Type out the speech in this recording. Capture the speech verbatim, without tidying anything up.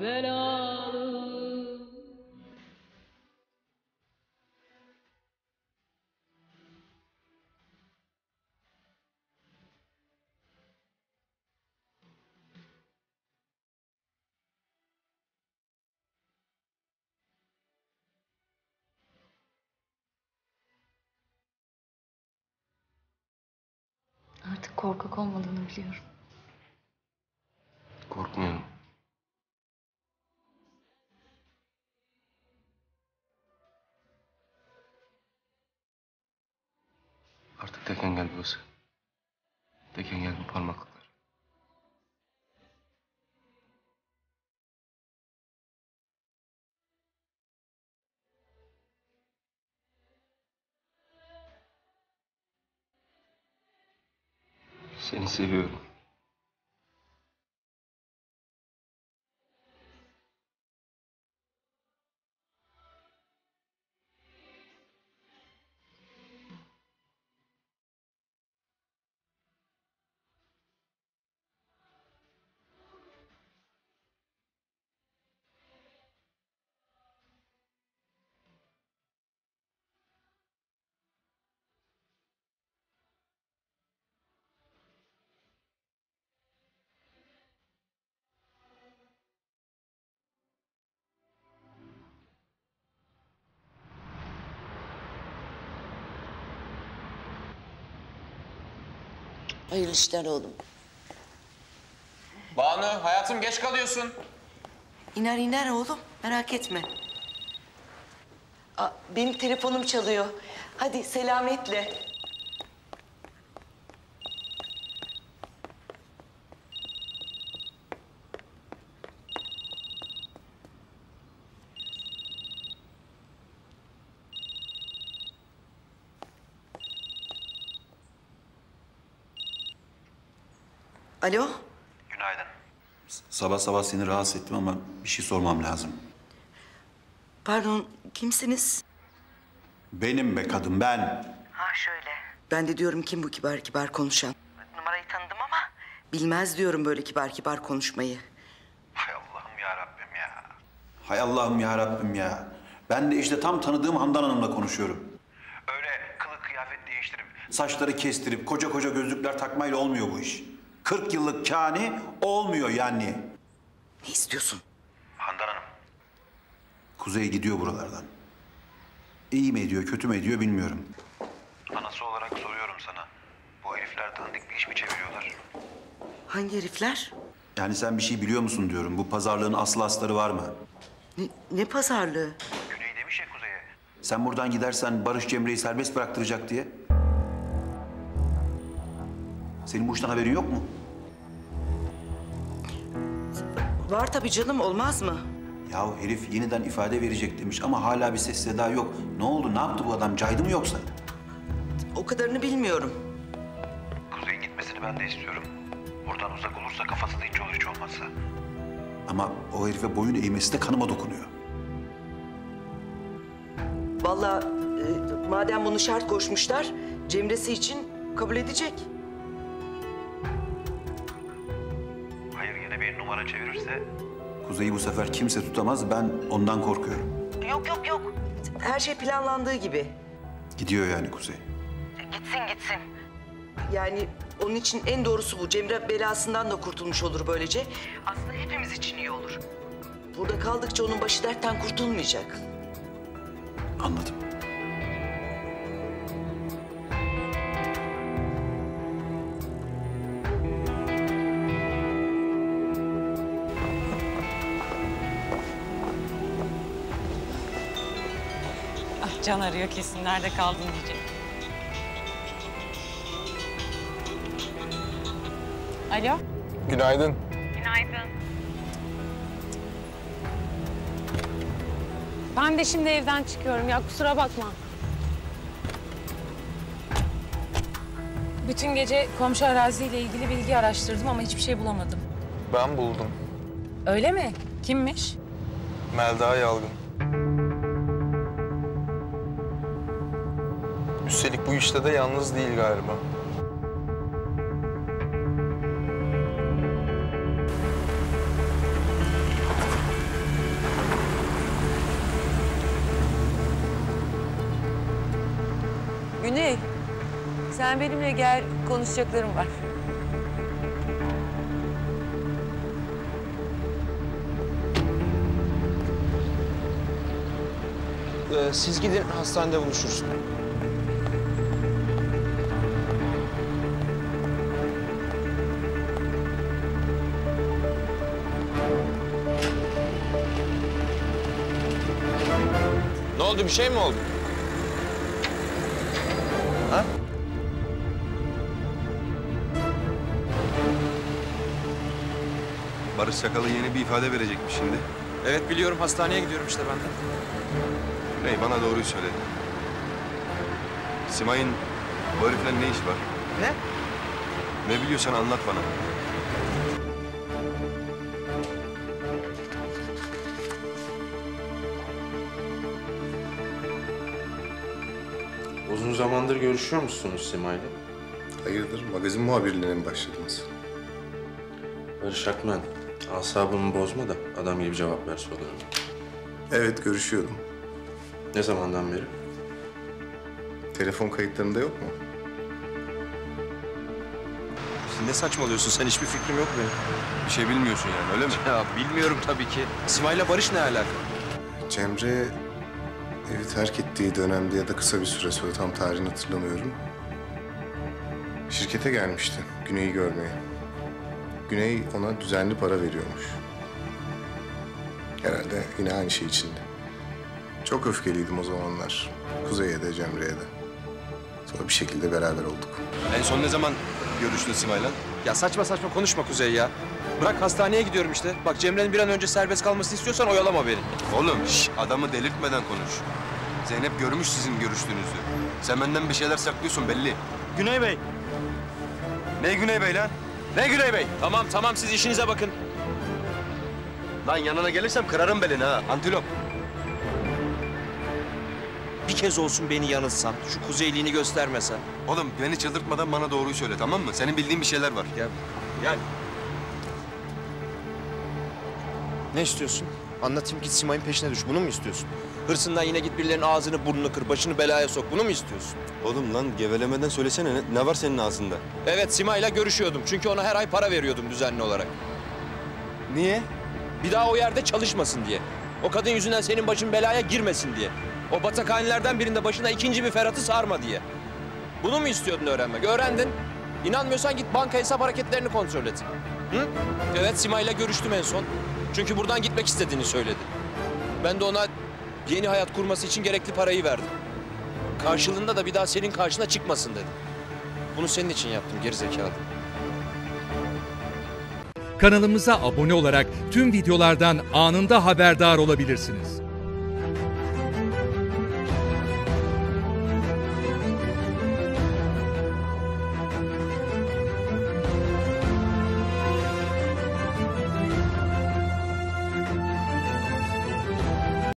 belalı. Artık korkak olmadığını biliyorum. Korkmuyorum. Artık tek engel burası. Tek engel bu parmaklıklar. Seni seviyorum. Hayırlı işler oğlum. Banu, hayatım geç kalıyorsun. İner iner oğlum, merak etme. Aa, benim telefonum çalıyor. Hadi selametle. Alo. Günaydın. Sabah sabah seni rahatsız ettim ama bir şey sormam lazım. Pardon, kimsiniz? Benim be kadın, ben. Ha şöyle. Ben de diyorum kim bu kibar kibar konuşan? Numarayı tanıdım ama. Bilmez diyorum böyle kibar kibar konuşmayı. Hay Allah'ım ya Rabbim ya. Hay Allah'ım ya Rabbim ya. Ben de işte tam tanıdığım Handan Hanım'la konuşuyorum. Öyle kılık kıyafet değiştirip, saçları kestirip, koca koca gözlükler takmayla olmuyor bu iş. Kırk yıllık kâni olmuyor yani. Ne istiyorsun? Handan Hanım. Kuzey gidiyor buralardan. İyi mi ediyor, kötü mü ediyor bilmiyorum. Anası olarak soruyorum sana. Bu herifler dandik bir iş mi çeviriyorlar? Hangi herifler? Yani sen bir şey biliyor musun diyorum. Bu pazarlığın aslı asları var mı? Ne, ne pazarlığı? Güney demiş ya Kuzey'e. Sen buradan gidersen Barış Cemre'yi serbest bıraktıracak diye. Senin bu işten haberin yok mu? Var tabii canım, olmaz mı? Yahu herif yeniden ifade verecek demiş ama hala bir ses seda yok. Ne oldu, ne yaptı bu adam? Caydı mı yoksa? O kadarını bilmiyorum. Kuzey'in gitmesini ben de istiyorum. Buradan uzak olursa kafası dinç olur hiç olmazsa. Ama o herife boyun eğmesi de kanıma dokunuyor. Vallahi e, madem bunu şart koşmuşlar, Cemre'si için kabul edecek. Numara çevirirse... Kuzey'i bu sefer kimse tutamaz, ben ondan korkuyorum. Yok, yok, yok. Her şey planlandığı gibi. Gidiyor yani Kuzey. Gitsin, gitsin. Yani onun için en doğrusu bu. Cemre belasından da kurtulmuş olur böylece. Aslında hepimiz için iyi olur. Burada kaldıkça onun başı dertten kurtulmayacak. Anladım. Can arıyor kesin, nerede kaldın diyecek. Alo. Günaydın. Günaydın. Ben de şimdi evden çıkıyorum ya, kusura bakma. Bütün gece komşu araziyle ilgili bilgi araştırdım ama hiçbir şey bulamadım. Ben buldum. Öyle mi? Kimmiş? Melda Yalçın. Üstelik bu işte de yalnız değil galiba. Sen benimle gel, konuşacaklarım var. Ee, siz gidin, hastanede buluşuruz. Ne oldu, bir şey mi oldu? Ha? Barış Çakal'ın yeni bir ifade verecekmiş şimdi. Evet biliyorum, hastaneye gidiyorum işte ben de. Güney bana doğruyu söyledi. Simay'ın bu herifle ne işi var? Ne? Ne biliyorsan anlat bana. Uzun zamandır görüşüyor musunuz Simay'la? Hayırdır, magazin muhabirliğine mi başladınız? Barış Akmen, asabımı bozma da adam gibi cevap ver sorularına. Evet, görüşüyordum. Ne zamandan beri? Telefon kayıtlarında yok mu? Ne saçmalıyorsun sen? Hiçbir fikrim yok benim. Bir şey bilmiyorsun yani, öyle mi? Ya bilmiyorum tabii ki. Simay'la Barış ne alaka? Cemre evi terk ettiği dönemde ya da kısa bir süre sonra, tam tarihini hatırlamıyorum. Şirkete gelmişti Güney'i görmeye. Güney ona düzenli para veriyormuş. Herhalde yine aynı şey içindi. Çok öfkeliydim o zamanlar. Kuzey'e de, Cemre'ye de. Sonra bir şekilde beraber olduk. En son ne zaman görüştün Simay'la? Ya saçma saçma konuşma Kuzey ya. Bırak, hastaneye gidiyorum işte. Bak, Cemre'nin bir an önce serbest kalmasını istiyorsan oyalama beni. Oğlum, şş, adamı delirtmeden konuş. Zeynep görmüş sizin görüştüğünüzü. Sen benden bir şeyler saklıyorsun belli. Güney Bey. Ne Güney Bey lan? Ne Güney Bey? Tamam tamam, siz işinize bakın. Lan yanına gelirsem kırarım belini ha, antilop. Bir kez olsun beni yanılsan, şu kuzeyliğini göstermesen. Oğlum beni çıldırtmadan bana doğruyu söyle, tamam mı? Senin bildiğin bir şeyler var. Gel, gel. Ne istiyorsun? Anlatayım, git Simay'ın peşine düş, bunu mu istiyorsun? Hırsından yine git birilerinin ağzını burnunu kır, başını belaya sok, bunu mu istiyorsun? Oğlum lan gevelemeden söylesene, ne, ne var senin ağzında? Evet, Simay'la görüşüyordum çünkü ona her ay para veriyordum düzenli olarak. Niye? Bir daha o yerde çalışmasın diye. O kadın yüzünden senin başın belaya girmesin diye. O batakhanelerden birinde başına ikinci bir Ferhat'ı sarma diye. Bunu mu istiyordun öğrenmek? Öğrendin. İnanmıyorsan git banka hesap hareketlerini kontrol et. Hı? Evet, Simay'la görüştüm en son. Çünkü buradan gitmek istediğini söyledi. Ben de ona yeni hayat kurması için gerekli parayı verdim. Karşılığında da bir daha senin karşına çıkmasın dedim. Bunu senin için yaptım gerizekalı. Kanalımıza abone olarak tüm videolardan anında haberdar olabilirsiniz.